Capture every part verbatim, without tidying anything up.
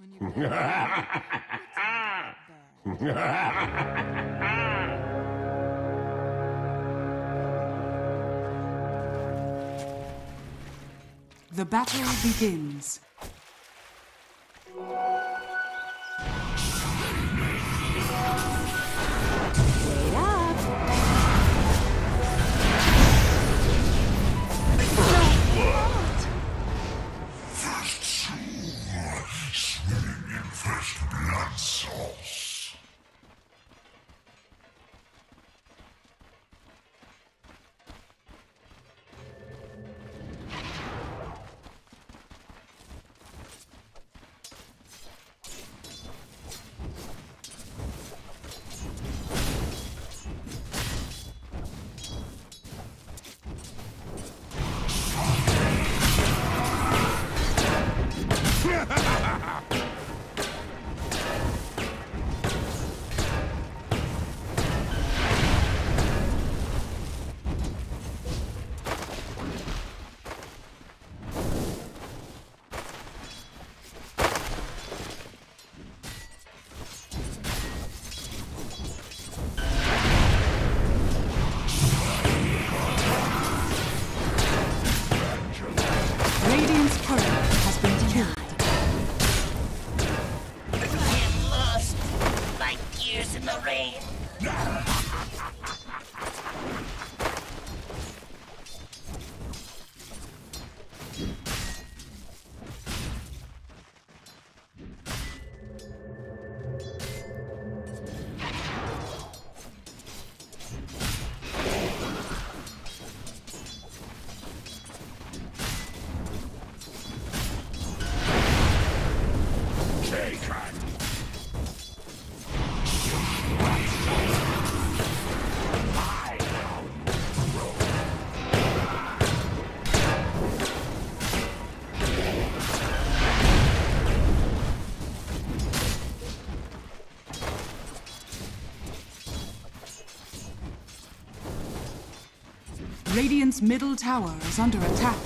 When you were The battle begins. Radiant's middle tower is under attack.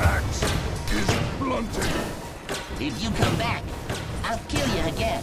Axe is blunted. If you come back, I'll kill you again.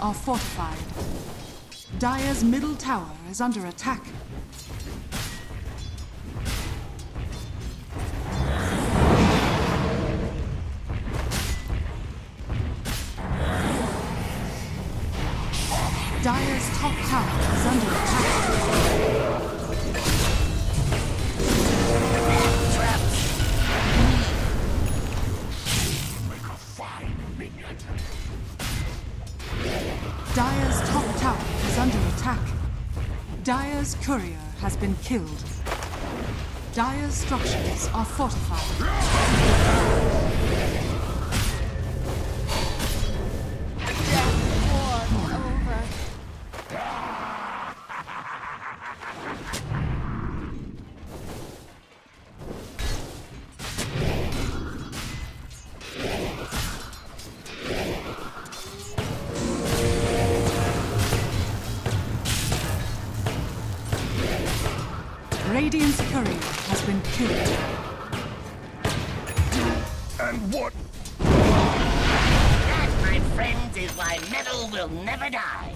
Are fortified. Dire's middle tower is under attack. Dire's top tower is under attack. Make a fine minion. Dire's top tower is under attack. Dire's courier has been killed. Dire's structures are fortified. courier has been killed. And what? That, my friends, is why metal will never die.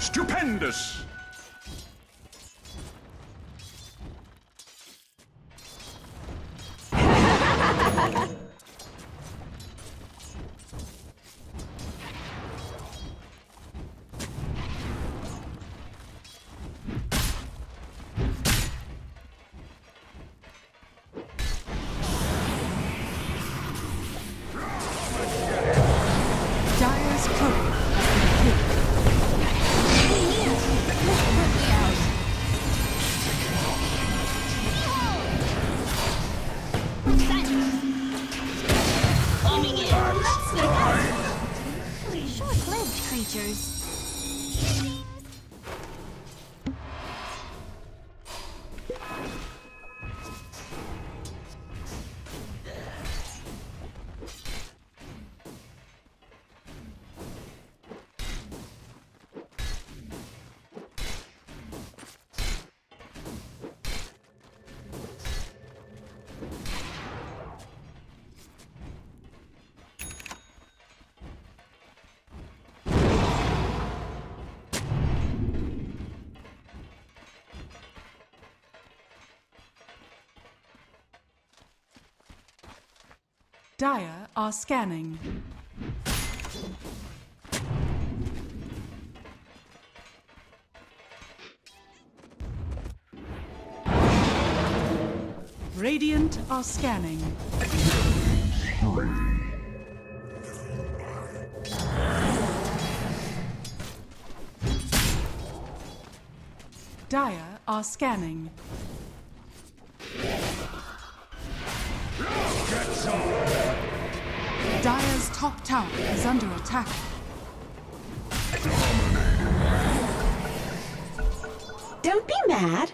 Stupendous! Dire are scanning. Radiant are scanning. Dire are scanning. Dire's top tower is under attack. Don't be mad.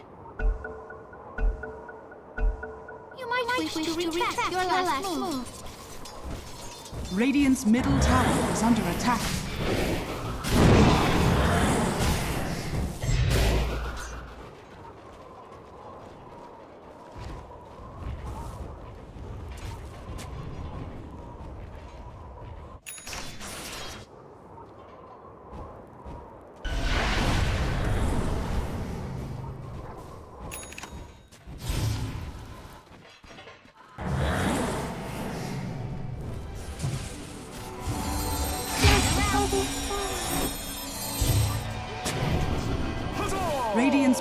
You might, might wish, wish to retract, retract your last, last move. move. Radiant's middle tower is under attack. Radiant's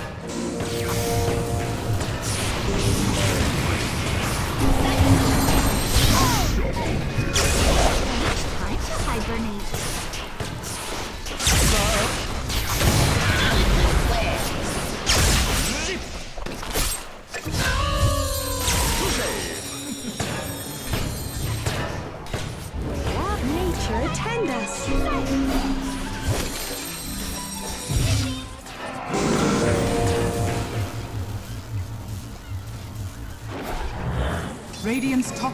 Time to hibernate. Let nature attend us. Radiant's top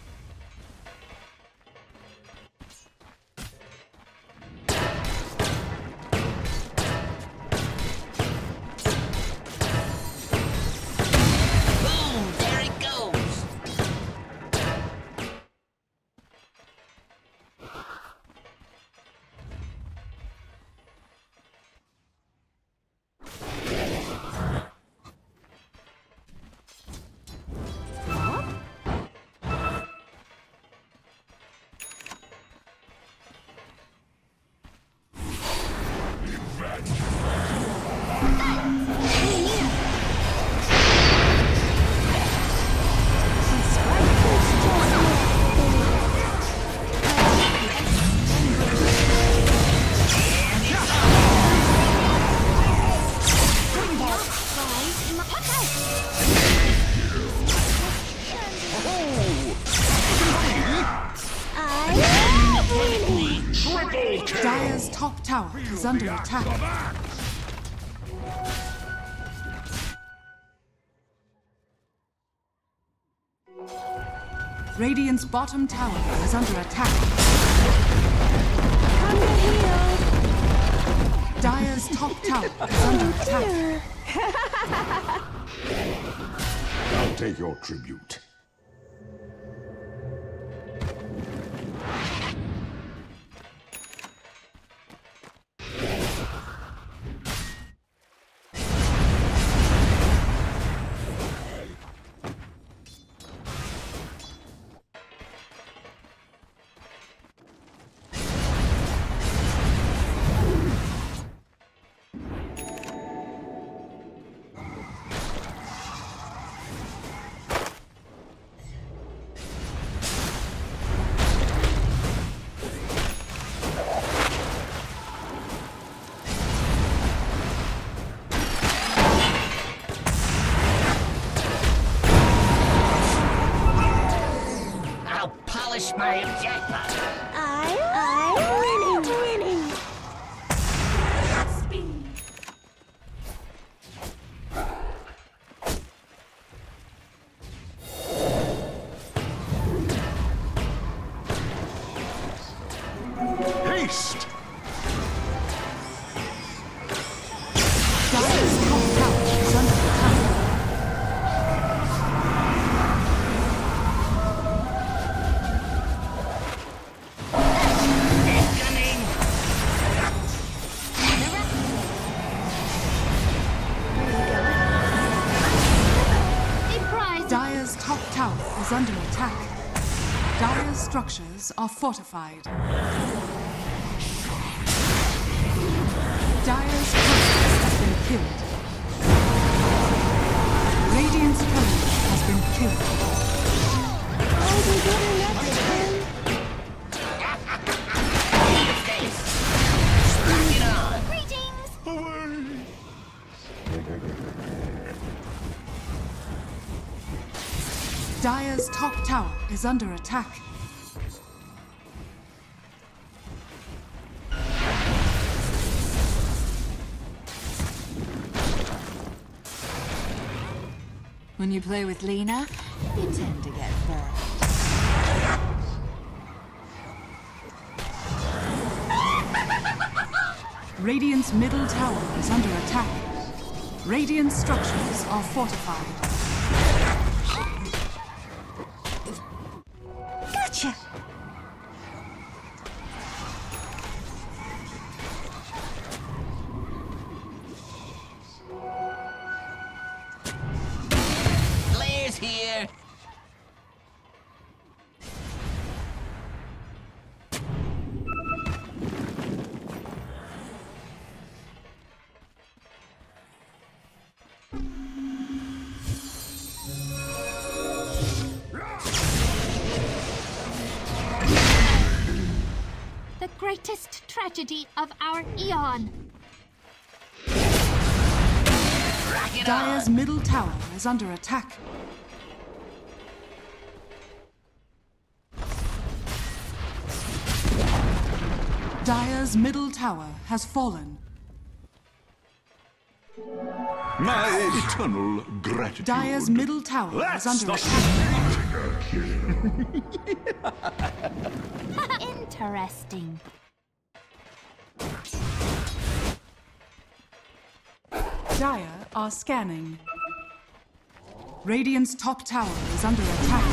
Dire's top tower is under attack. Radiant's bottom tower is under attack. Come to heal. Dire's top tower is under attack. I'll take your tribute. My jackpot. I, I, winning, winning. Speed. Haste. Dire's top tower is under attack. Under attack. Dire's structures are fortified. Dire's pillars have been killed. Radiant's pillars has been killed. Oh, we're getting nothing. Greetings! Dire's top tower is under attack. When you play with Lina, you tend to get burned. Radiant's middle tower is under attack. Radiant's structures are fortified. Here. The greatest tragedy of our eon. Dire's middle tower is under attack. Dire's middle tower has fallen. My eternal gratitude. Dire's middle tower That's is under attack. Interesting. Dire are scanning. Radiant's top tower is under attack.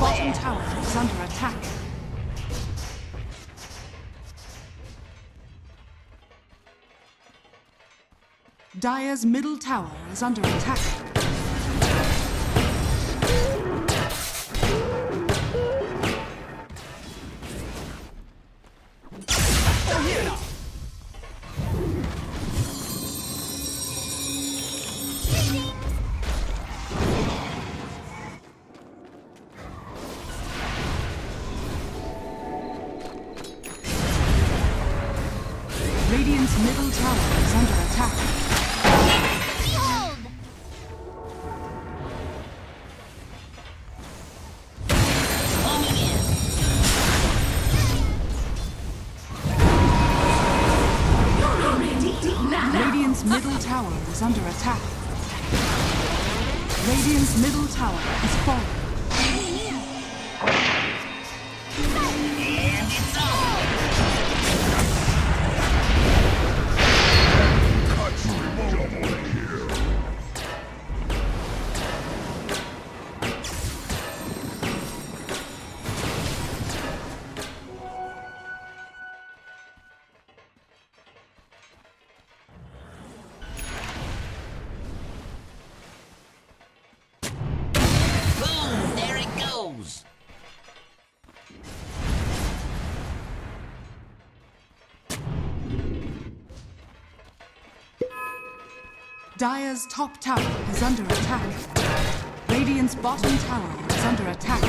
Bottom tower is under attack. Dire's middle tower is under attack. Radiant's middle tower is under attack. Behold! Radiant's middle tower is under attack. Radiant's middle tower is falling. Dire's top tower is under attack. Radiant's bottom tower is under attack.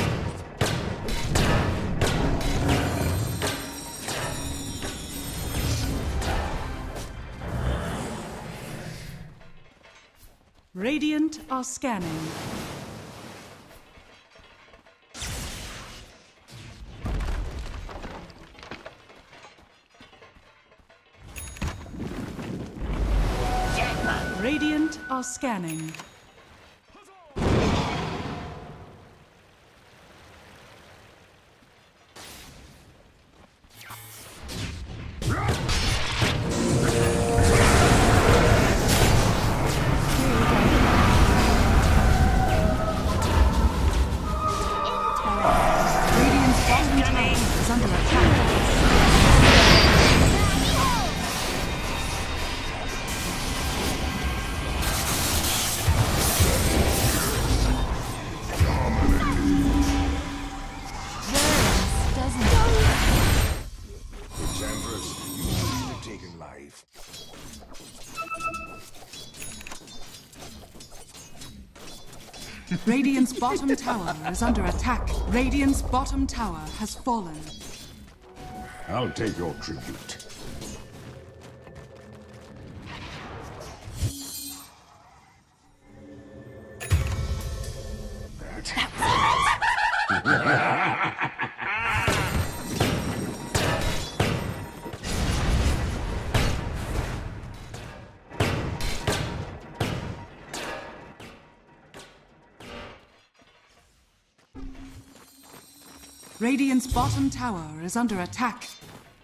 Radiant are scanning. Radiant are scanning. Radiant's bottom tower is under attack. Radiant's bottom tower has fallen. I'll take your tribute. Radiant's bottom tower is under attack.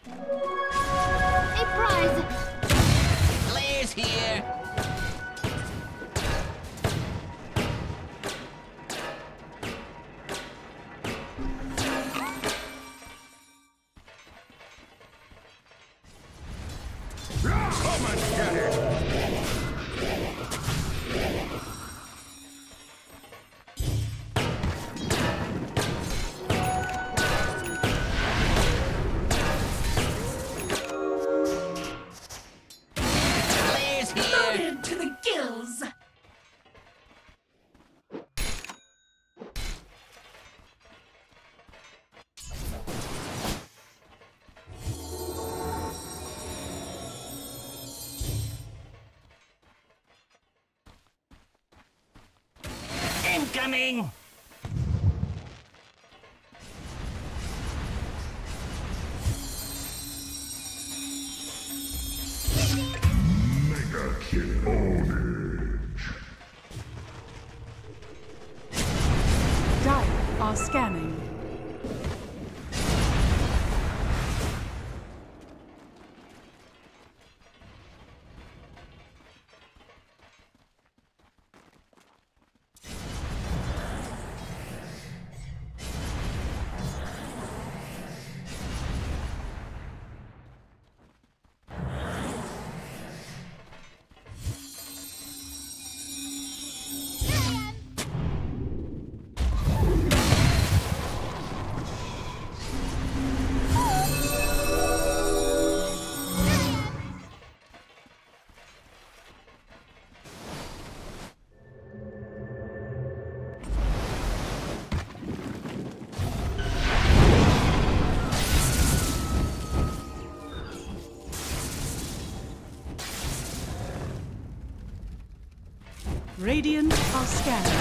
Surprise! Blaze here! Come and get it! Coming! Mega kill on it. Dire are scanning. Radiant are scanning.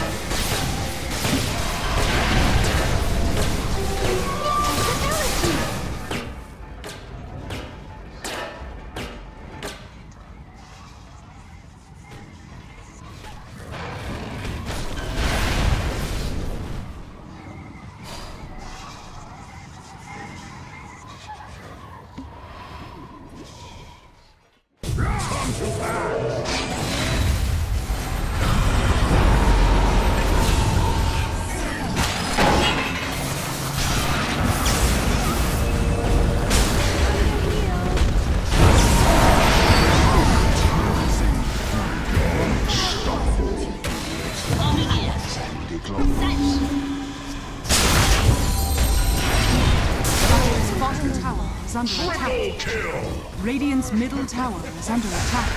Radiant's middle tower is under attack.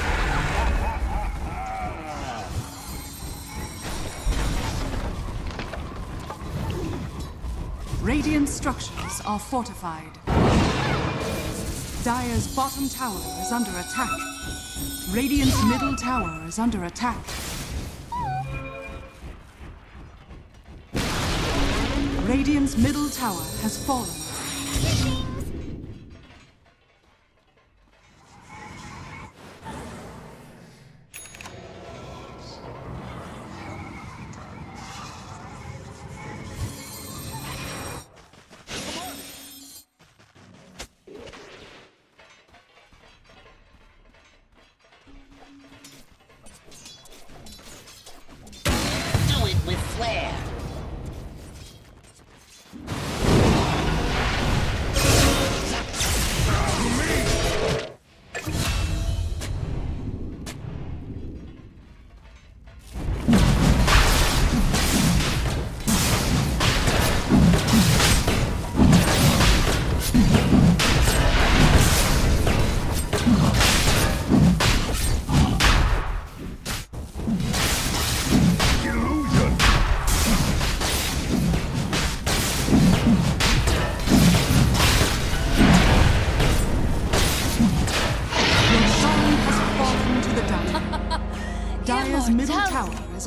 Radiant structures are fortified. Dire's bottom tower is under attack. Radiant's middle tower is under attack. Radiant's middle tower has fallen. Dire's middle tower is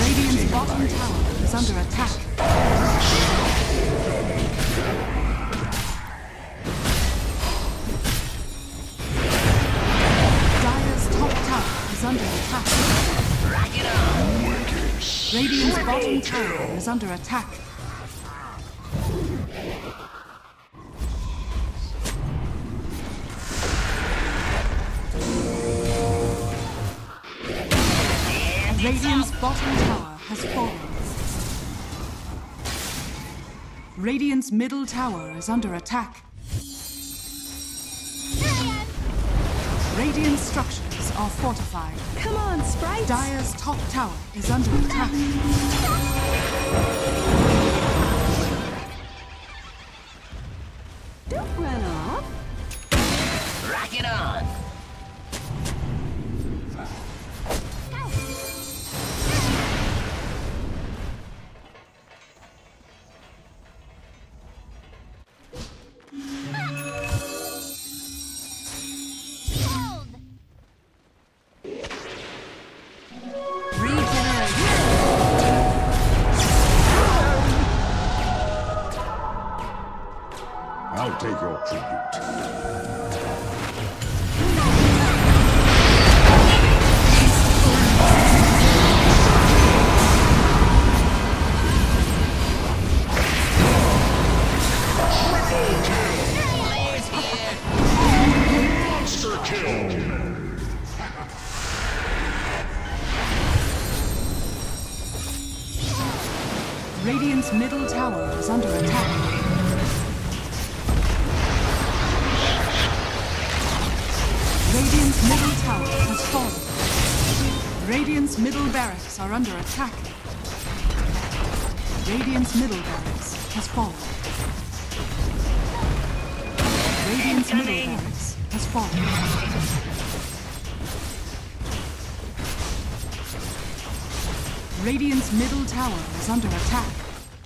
Radiant's bottom tower is under attack. Radiant's bottom tower is under attack. Radiant's bottom tower has fallen. Radiant's middle tower is under attack. Radiant structures are fortified. Come on, sprites! Dire's top tower is under attack. Don't run off. Rock it on! I'll take your tribute. Triple kill! Monster kill! Radiant's middle tower is under attack. Radiant's middle tower has fallen. Radiant's middle barracks are under attack. Radiant's middle barracks has fallen. Radiant's middle barracks has fallen. Radiant's middle tower is under attack.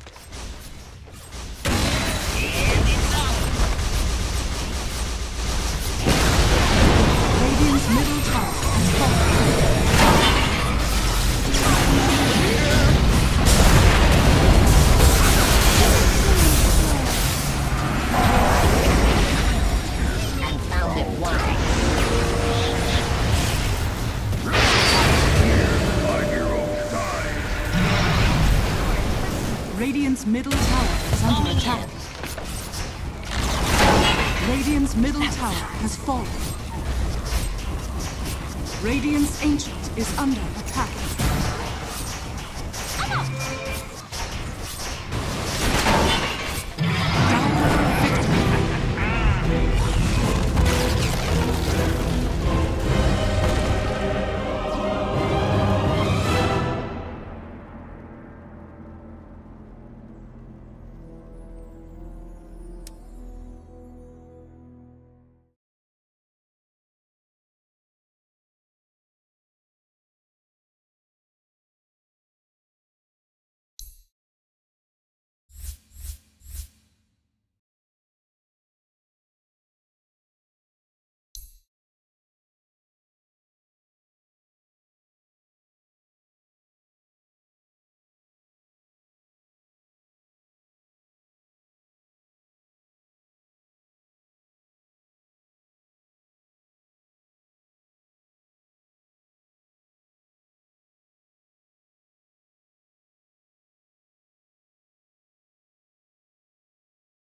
Radiant's middle tower is under attack. Radiant's middle tower has fallen. Radiant's ancient is under attack.